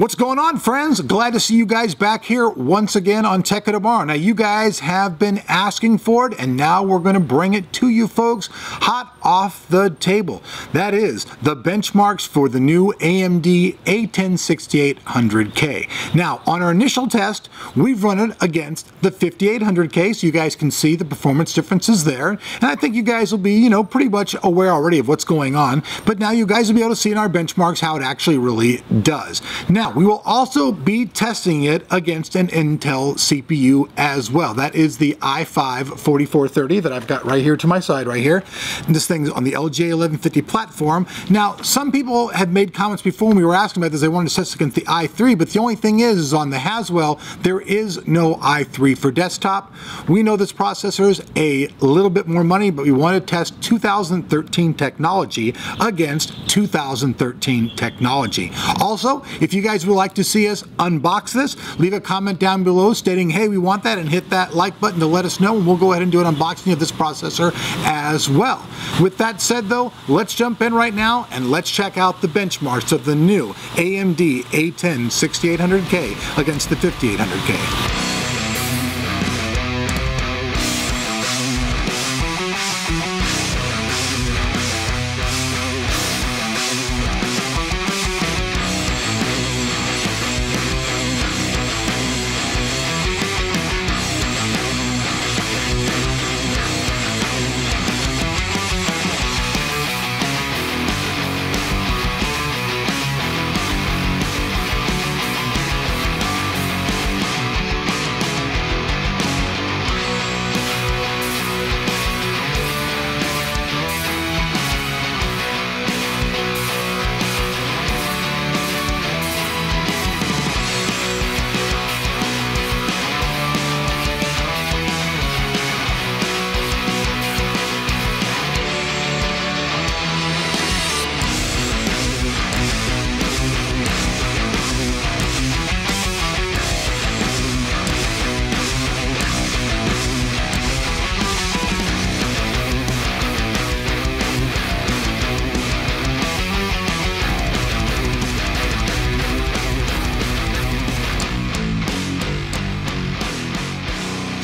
What's going on, friends? Glad to see you guys back here once again on Tech of Tomorrow. Now, you guys have been asking for it, and now we're going to bring it to you folks hot off the table. That is the benchmarks for the new AMD A10-6800K. Now, on our initial test, we've run it against the 5800K, so you guys can see the performance differences there. And I think you guys will be, you know, pretty much aware already of what's going on, but now you guys will be able to see in our benchmarks how it actually really does. Now, we will also be testing it against an Intel CPU as well. That is the i5-4430 that I've got right here to my side right here. And this thing's on the LGA1150 platform. Now, some people had made comments before when we were asking about this, they wanted to test against the i3, but the only thing is on the Haswell, there is no i3 for desktop. We know this processor is a little bit more money, but we want to test 2013 technology against 2013 technology. Also, if you guys would like to see us unbox this, leave a comment down below stating, hey, we want that, and hit that like button to let us know, and we'll go ahead and do an unboxing of this processor as well. With that said, though, let's jump in right now and let's check out the benchmarks of the new AMD A10-6800K against the 5800K.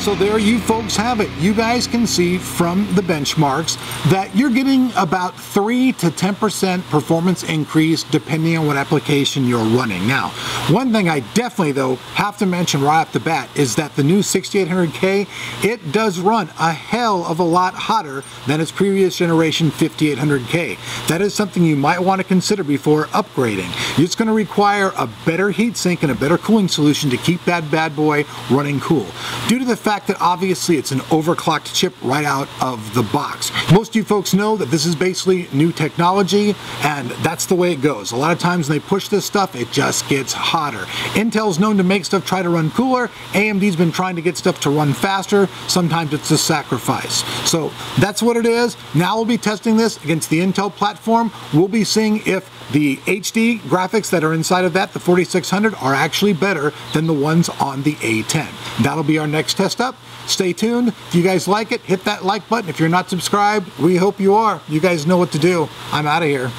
So there you folks have it. You guys can see from the benchmarks that you're getting about 3 to 10% performance increase depending on what application you're running. Now, one thing I definitely though have to mention right off the bat is that the new 6800K, it does run a hell of a lot hotter than its previous generation 5800K. That is something you might want to consider before upgrading. It's going to require a better heatsink and a better cooling solution to keep that bad boy running cool. Due to the fact that obviously it's an overclocked chip right out of the box. Most of you folks know that this is basically new technology, and that's the way it goes. A lot of times when they push this stuff, it just gets hotter. Intel's known to make stuff try to run cooler. AMD's been trying to get stuff to run faster. Sometimes it's a sacrifice. So that's what it is. Now we'll be testing this against the Intel platform. We'll be seeing if the HD graphics that are inside of that, the 4600, are actually better than the ones on the A10. That'll be our next test up. Stay tuned. If you guys like it, hit that like button. If you're not subscribed, we hope you are. You guys know what to do. I'm out of here.